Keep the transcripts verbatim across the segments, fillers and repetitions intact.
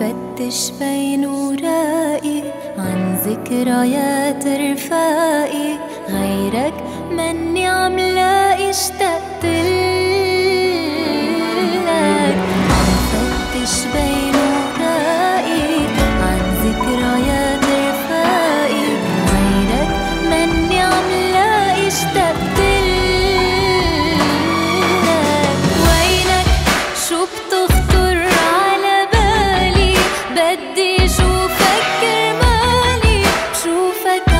فتش بين وراقي عن ذكريات رفاقي غيرك مني عم لاقي اشتقتلك عم فتش بين وراقي عن ذكريات رفاقي غيرك مني عم لاقي اشتقتلك وينك شو بتخطر على بالي بدي شوفك كرمالي بشوفك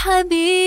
حبيبي.